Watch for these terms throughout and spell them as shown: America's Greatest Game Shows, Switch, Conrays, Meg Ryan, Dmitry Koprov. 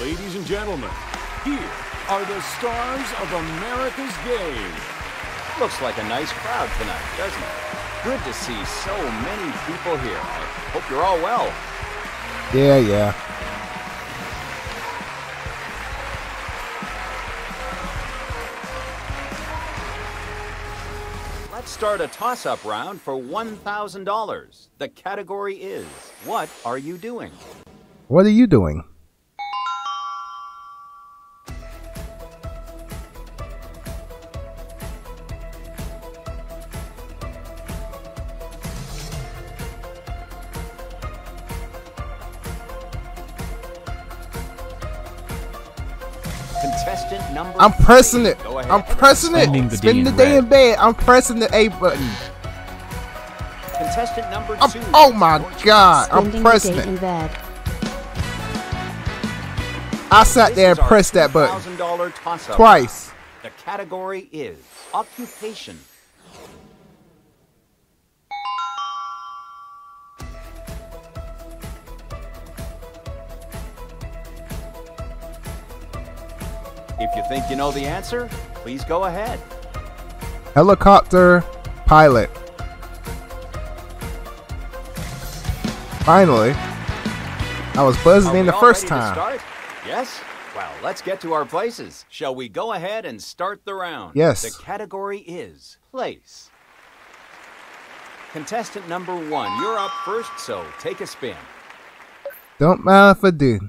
Ladies and gentlemen, here are the stars of America's Game. Looks like a nice crowd tonight, doesn't it? Good to see so many people here. I hope you're all well. Yeah. Let's start a toss-up round for $1,000. The category is, what are you doing? What are you doing? Contestant number I'm pressing it. I'm pressing it. Spending the day in bed. I'm pressing the A button. Contestant number two. Oh my God! I'm pressing it. I sat there and pressed that button twice. The category is occupation. If you think you know the answer, please go ahead. Helicopter pilot. Finally. I was buzzing in the first time. Start? Yes? Well, let's get to our places. Shall we go ahead and start the round? Yes. The category is place. Contestant number one, you're up first, so take a spin. Don't mind if I do.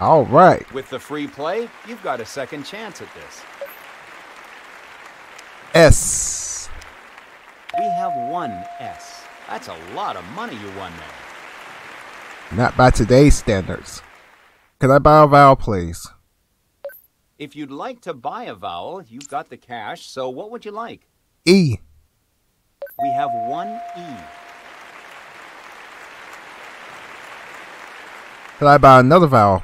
All right. With the free play, you've got a second chance at this. S. We have one S. That's a lot of money you won there. Not by today's standards. Can I buy a vowel, please? If you'd like to buy a vowel, you've got the cash, so what would you like? E. We have one E. Can I buy another vowel?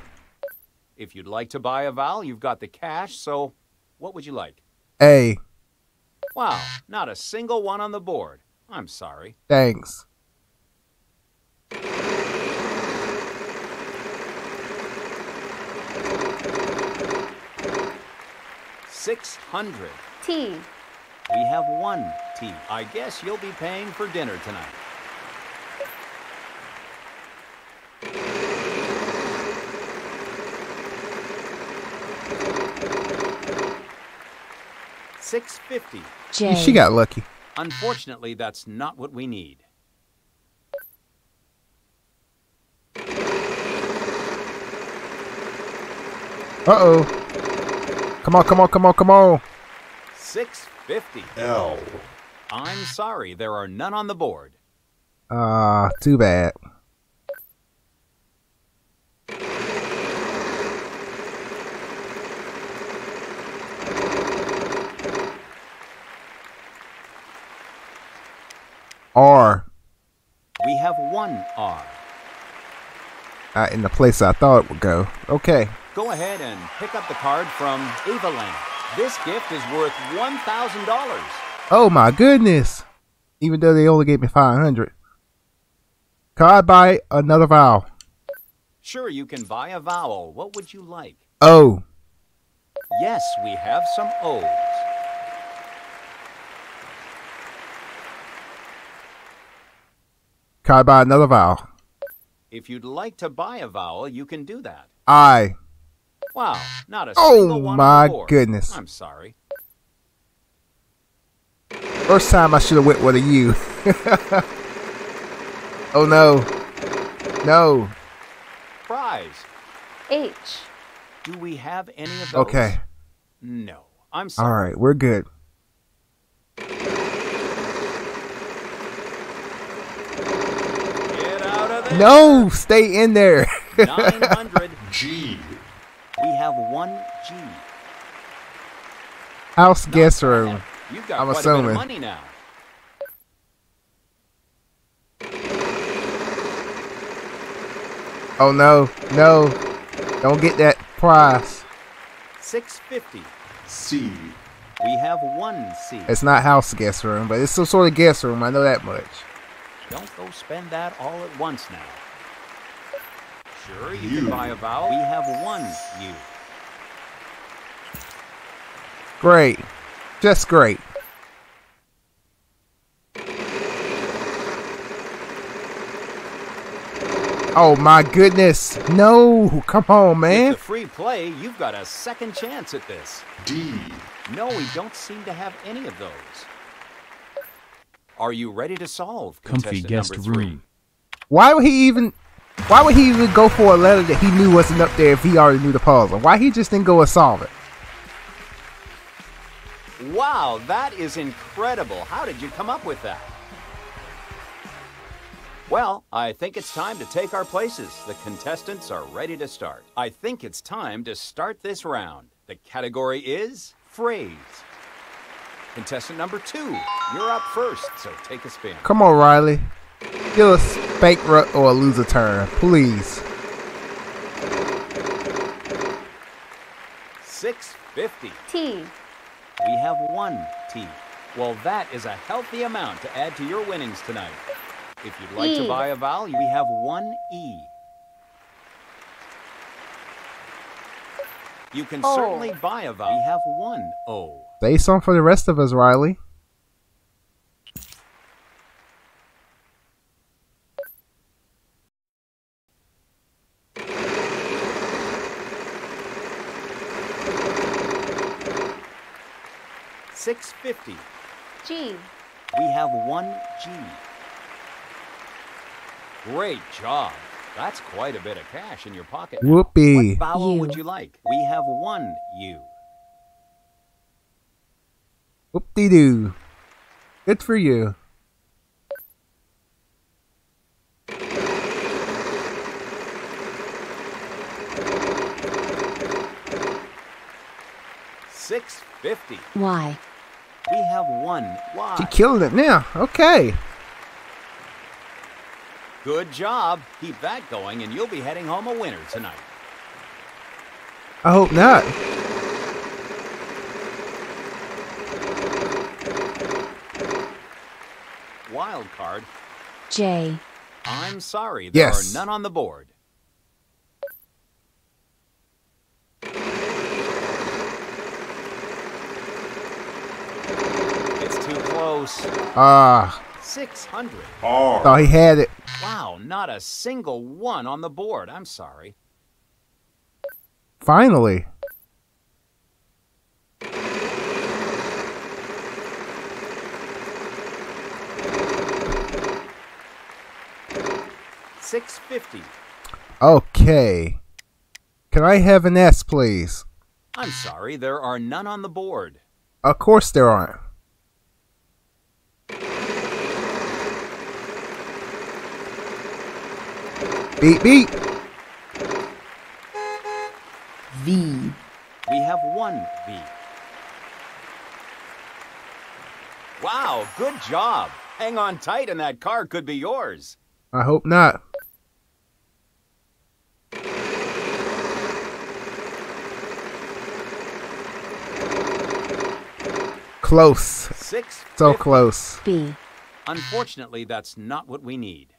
If you'd like to buy a vowel, you've got the cash, so what would you like? A. Wow, not a single one on the board. I'm sorry. Thanks. $600. T. We have one T. I guess you'll be paying for dinner tonight. $650. J. She got lucky. Unfortunately, that's not what we need. Uh-oh. Come on. $650. L. I'm sorry, there are none on the board. Too bad. R. We have one R. Not in the place I thought it would go. Okay. Go ahead and pick up the card from Avaland. This gift is worth $1,000. Oh my goodness. Even though they only gave me $500. Can I buy another vowel? Sure, you can buy a vowel. What would you like? O. Yes, we have some O's. Can I buy another vowel? If you'd like to buy a vowel, you can do that. I. Wow, not a single one. Oh my goodness. I'm sorry. First time I should have went with a U. Oh no. No. Prize. H. Do we have any of those? Okay. No. I'm sorry. All right, we're good. No, stay in there. 900. G. We have one G. House guest room. You've got quite a bit of money now. Oh no! Don't get that prize. $650. C. We have one seat. It's not house guest room, but it's some sort of guest room. I know that much. Don't go spend that all at once now. Sure, you can buy a vowel. We have one you. Great. Just great. Oh my goodness. No, come on, man. With the free play, you've got a second chance at this. D. No, we don't seem to have any of those. Are you ready to solve? Comfy guest room. Why would he even go for a letter that he knew wasn't up there if he already knew the puzzle? Why he just didn't go and solve it? Wow, that is incredible. How did you come up with that? Well, I think it's time to take our places. The contestants are ready to start. I think it's time to start this round. The category is phrase. Contestant number 2, you're up first, so take a spin. Come on, Riley. Give us a bankrupt or a loser turn, please. 650. T. We have one T. Well, that is a healthy amount to add to your winnings tonight. If you'd like to buy a vowel, we have one E. You can certainly buy a vowel. We have one O. Say something for the rest of us, Riley. $6.50. G. We have one G. Great job. That's quite a bit of cash in your pocket. Whoopee. What vowel would you like? We have one U. Whoop-de-doo. Good for you. $6.50. Why? We have one Y. She killed it now. Okay. Good job. Keep that going, and you'll be heading home a winner tonight. I hope not. Wild card. J. I'm sorry, there are none on the board. It's too close. Ah. 600. Oh, thought he had it. Wow, not a single one on the board. I'm sorry. Finally. $6.50. Okay. Can I have an S, please? I'm sorry, there are none on the board. Of course there aren't. Beep, beep. V. We have one V. Wow, good job. Hang on tight and that car could be yours. I hope not. Close. So close. B. Unfortunately, that's not what we need.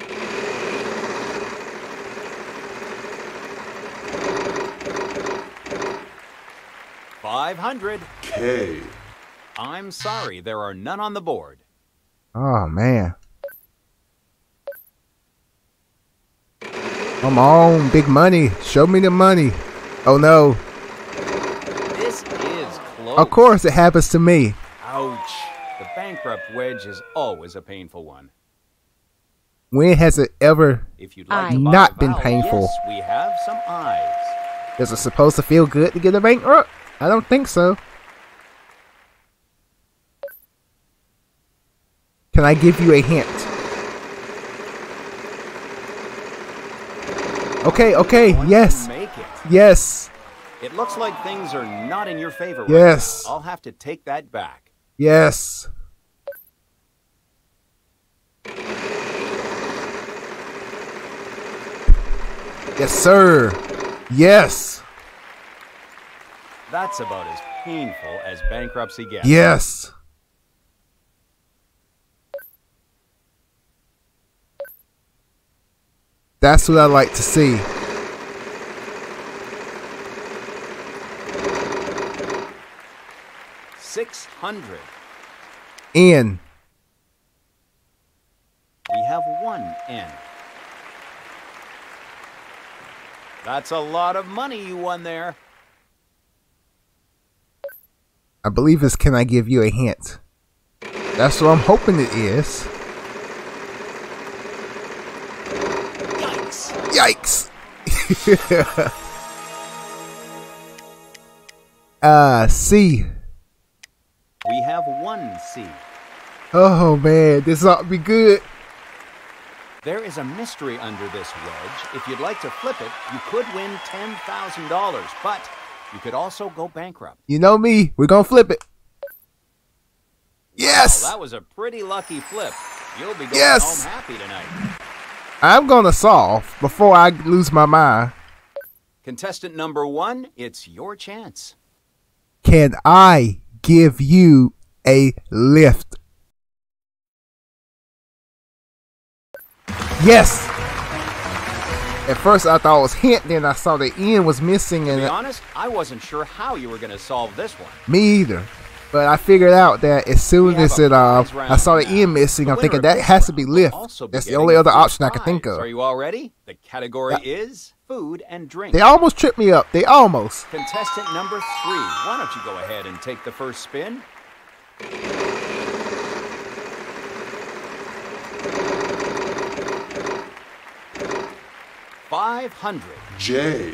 $500. K. I'm sorry, there are none on the board. Oh, man. Come on, big money. Show me the money. Oh, no. This is close. Of course it happens to me. Ouch. The bankrupt wedge is always a painful one. When has it ever not been painful? Yes, we have some eyes. Is it supposed to feel good to get a bankrupt? I don't think so. Can I give you a hint? Okay, okay, yes. Yes. It looks like things are not in your favor. Yes. I'll have to take that back. Yes. Yes, sir. Yes. That's about as painful as bankruptcy gets. Yes. That's what I like to see. $600. N. We have one N. That's a lot of money you won there. I believe it's can I give you a hint? That's what I'm hoping it is. Yikes! Yikes! C. We have one C. Oh man, this ought to be good. There is a mystery under this wedge. If you'd like to flip it, you could win $10,000, but you could also go bankrupt. You know me. We're going to flip it. Yes. Well, that was a pretty lucky flip. You'll be going home happy tonight. I'm going to solve before I lose my mind. Contestant number one, it's your chance. Can I give you a lift? Yes. At first, I thought it was hint, then I saw the end was missing. And to be honest, I wasn't sure how you were going to solve this one. Me either. But I figured out that as soon as it, I saw the end missing, I'm thinking that has to be lift. That's the only other option I could think of. Are you all ready? The category is food and drink. They almost tripped me up. They almost. Contestant number three, why don't you go ahead and take the first spin? $500. J.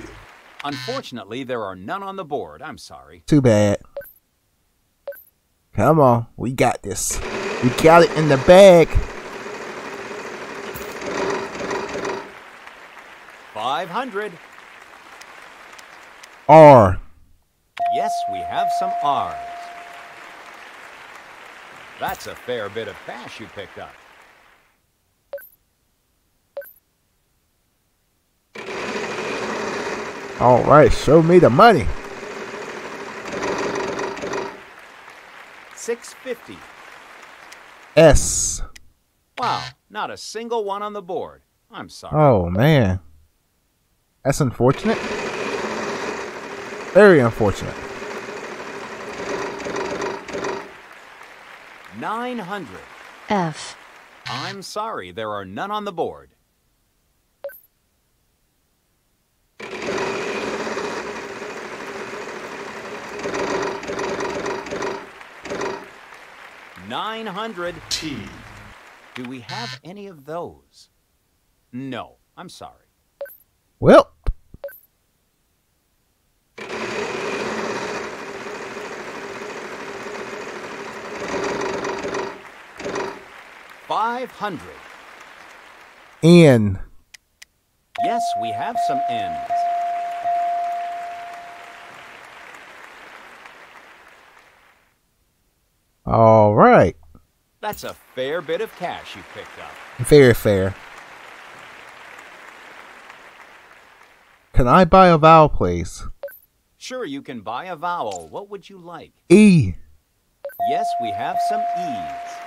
Unfortunately, there are none on the board. I'm sorry. Too bad. Come on. We got this. We got it in the bag. $500. R. Yes, we have some R's. That's a fair bit of cash you picked up. All right, show me the money. $650. S. Wow, not a single one on the board. I'm sorry. Oh man, that's unfortunate. Very unfortunate. $900. F. I'm sorry, there are none on the board. $900. T. Do we have any of those? No, I'm sorry. Well. $500. N. Yes, we have some N's. All right. That's a fair bit of cash you picked up. Very fair. Can I buy a vowel, please? Sure, you can buy a vowel. What would you like? E. Yes, we have some E's.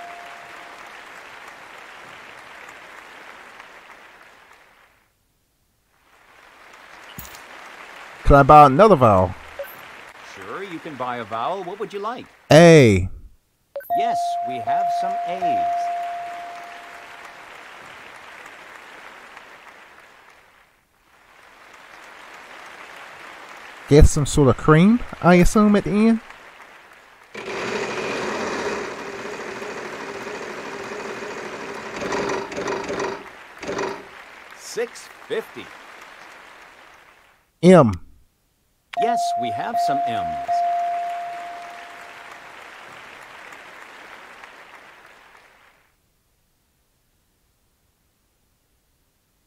Can I buy another vowel? Sure, you can buy a vowel. What would you like? A. Yes, we have some A's. Get some sort of cream, I assume, at the end. $650. M. Yes, we have some M's.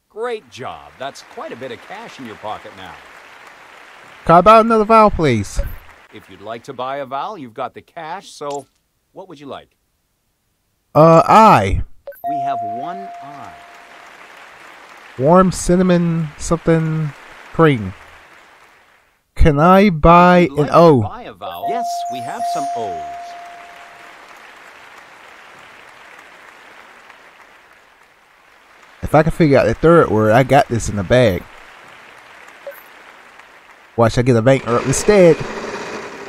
Great job. That's quite a bit of cash in your pocket now. Can I buy another vowel, please? If you'd like to buy a vowel, you've got the cash, so what would you like? I. We have one I. Warm cinnamon something cream. Can I buy an O? Buy a vowel? Yes, we have some O's. If I can figure out the third word, I got this in the bag. Watch, I get a banker up instead.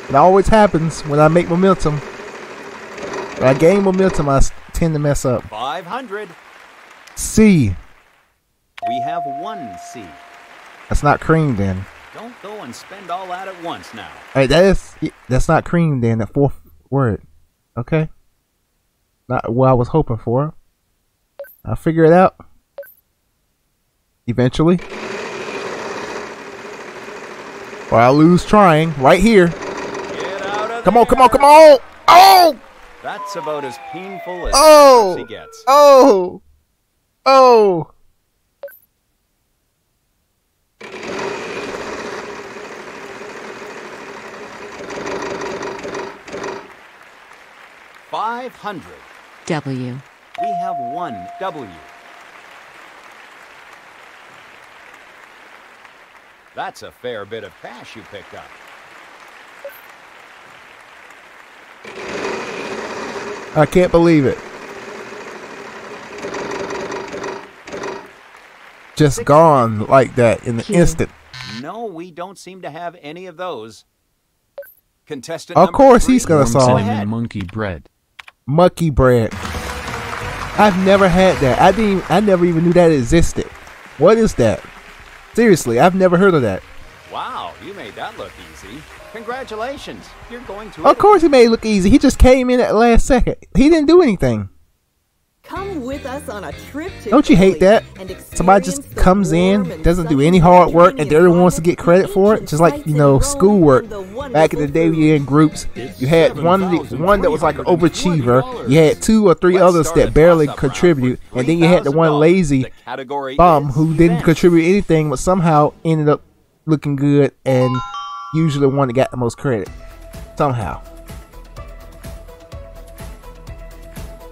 It always happens when I make momentum. When I gain momentum, I tend to mess up. 500. C. We have one C. That's not cream, then. Don't go and spend all that at once now. Hey, that's not cream, then. The fourth word. Okay. Not what I was hoping for. I'll figure it out. Eventually. Or I'll lose trying right here. Get out of come there. On, come on, come on! Oh! That's about as painful as he gets. Oh! Oh! $500. W. We have one W. That's a fair bit of cash you picked up. I can't believe it. Just gone like that in the instant. No, we don't seem to have any of those. Contestant number three. Of course he's gonna solve it. Monkey bread. Monkey bread. I've never had that. I never even knew that existed. What is that? Seriously, I've never heard of that. Wow, you made that look easy. Congratulations. You're going to Of course he made it look easy. He just came in at the last second. He didn't do anything. Come with us on a trip to Don't you hate that? Somebody just comes in, doesn't do any hard work, and everyone wants to get credit for it. Just like, you know, schoolwork. Back in the day, we were in groups. You had one that was like an overachiever. You had two or three others that barely contribute. And then you had the one lazy bum who didn't contribute anything, but somehow ended up looking good and usually the one that got the most credit. Somehow.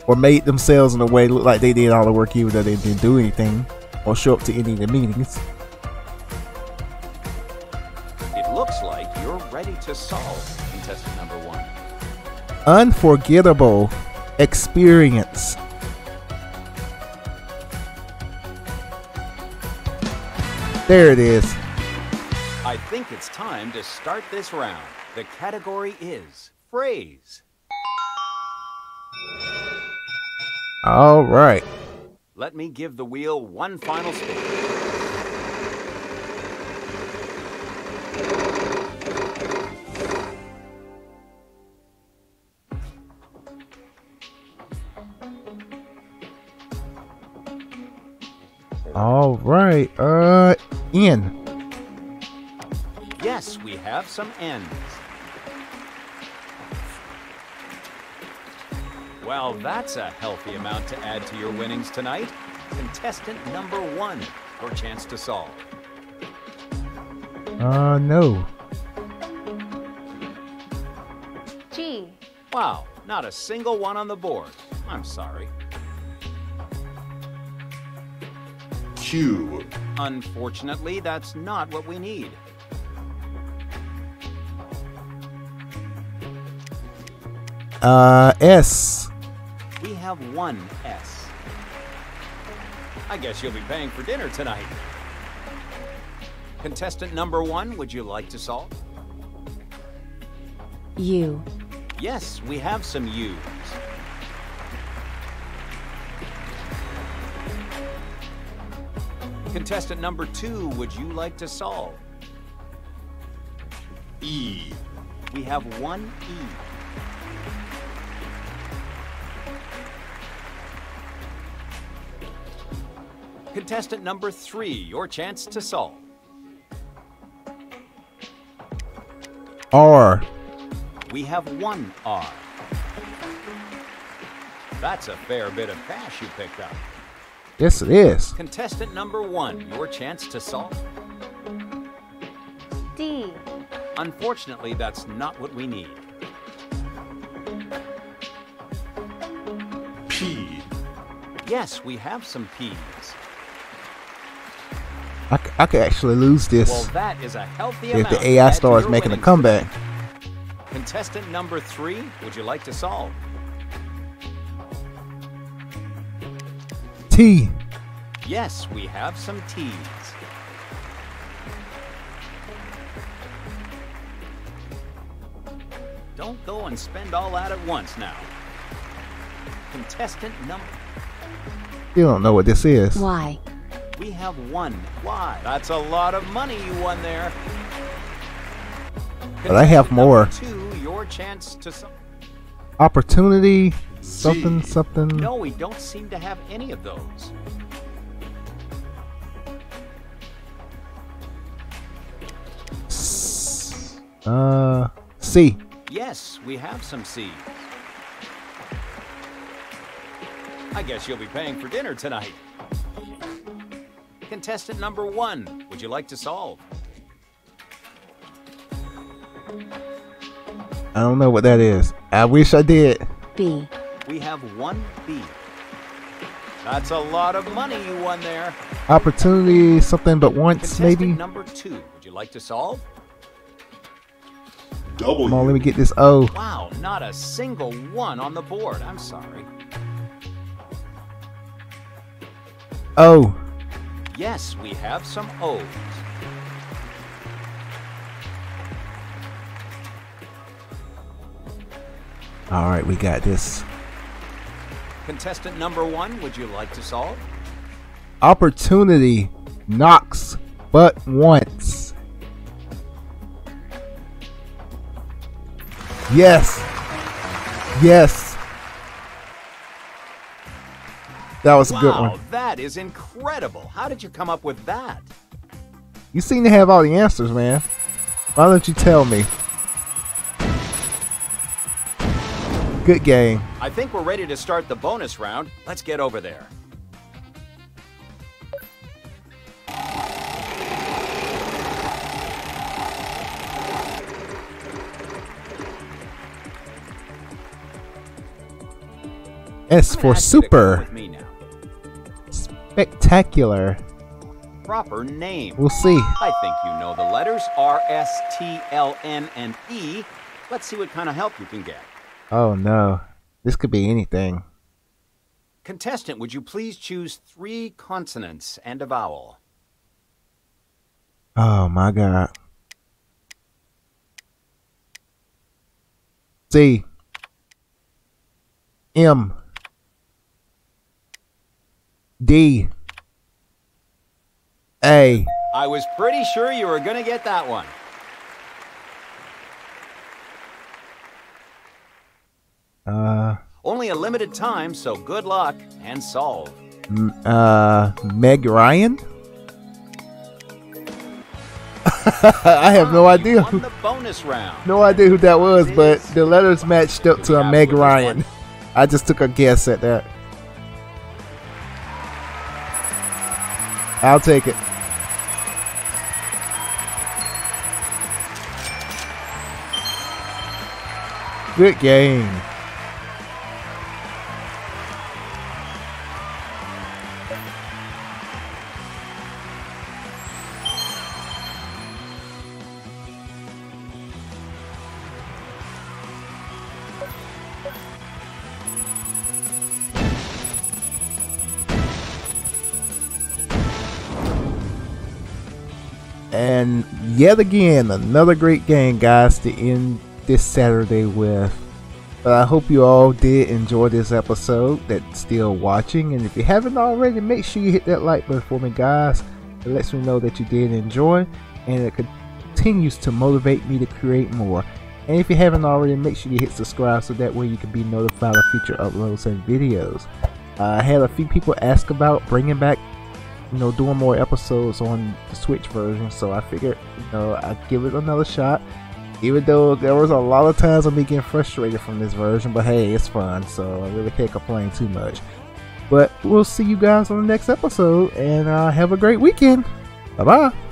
Or made themselves in a way look like they did all the work even though they didn't do anything or show up to any of the meetings. It looks like you're ready to solve contestant number one. Unforgettable experience. There it is. I think it's time to start this round. The category is phrase. All right. Let me give the wheel one final spin. All right. N. Yes, we have some N's. Well, that's a healthy amount to add to your winnings tonight. Contestant number one, your chance to solve. No. G. Wow, not a single one on the board. I'm sorry. Q. Unfortunately, that's not what we need. S. We have one S. I guess you'll be paying for dinner tonight. Contestant number one, would you like to solve? U. Yes, we have some U's. Contestant number two, would you like to solve? E. We have one E. Contestant number three, your chance to solve. R. We have one R. That's a fair bit of cash you picked up. Yes, it is. Contestant number one, your chance to solve. D. Unfortunately, that's not what we need. P. Yes, we have some P's. I could actually lose this if the AI starts making a comeback. Contestant number 3, would you like to solve? Tea. Yes, we have some teas. Don't go and spend all that at once now. Contestant number... You don't know what this is. Why? We have won. Why? That's a lot of money you won there. But I have more. 2, your chance to... Opportunity... Something, something. No, we don't seem to have any of those. C. Yes, we have some C. I guess you'll be paying for dinner tonight. Contestant number 1, would you like to solve? I don't know what that is. I wish I did. B. We have 1 B. That's a lot of money you won there. Opportunity, something but once, maybe. Number 2. Would you like to solve? Double. Come on, let me get this O. Wow, not a single one on the board. I'm sorry. O. Yes, we have some O's. All right, we got this. Contestant number 1, would you like to solve? Opportunity knocks but once. Yes. Yes. That was a good one. Wow, that is incredible. How did you come up with that? You seem to have all the answers, man. Why don't you tell me? Good game. I think we're ready to start the bonus round. Let's get over there. S for super. Spectacular. Proper name. We'll see. I think you know the letters R, S, T, L, N, and E. Let's see what kind of help you can get. Oh no, this could be anything. Contestant, would you please choose 3 consonants and a vowel? Oh my God. C. M. D. A. I was pretty sure you were going to get that one. Only a limited time, so good luck and solve. Meg Ryan? I have no idea. Who, the bonus round. No idea who that was, but the letters matched up to a Meg Ryan. I just took a guess at that. I'll take it. Good game. And yet again, another great game, guys, to end this Saturday with. But I hope you all did enjoy this episode that's still watching. And if you haven't already, make sure you hit that like button for me, guys. It lets me know that you did enjoy, and it continues to motivate me to create more. And if you haven't already, make sure you hit subscribe so that way you can be notified of future uploads and videos. I had a few people ask about bringing back, you know, doing more episodes on the Switch version, so I figured, you know, I'd give it another shot. Even though there was a lot of times I'm getting frustrated from this version, but hey, it's fun, so I really can't complain too much. But we'll see you guys on the next episode, and have a great weekend. Bye bye.